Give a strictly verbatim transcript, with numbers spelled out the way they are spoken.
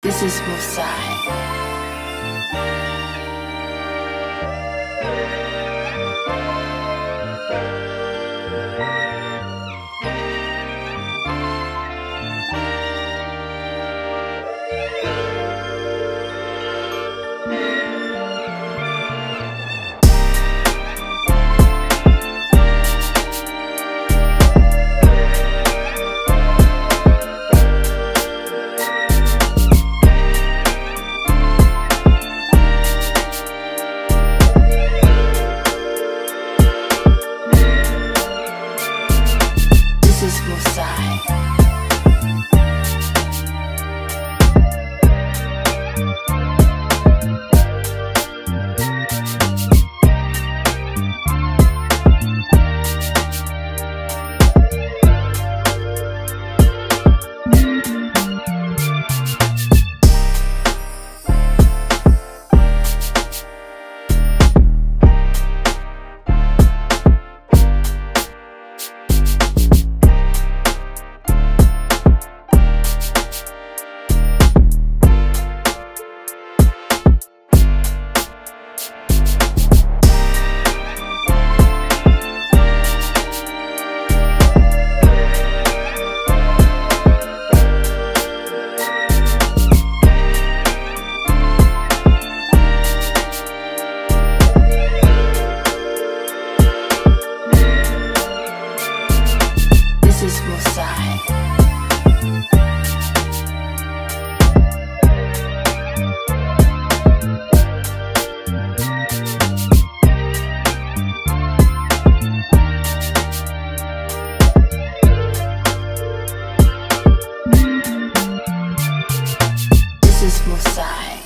This is Mousai. This is Mousai. This is Mousai. This is Mousai.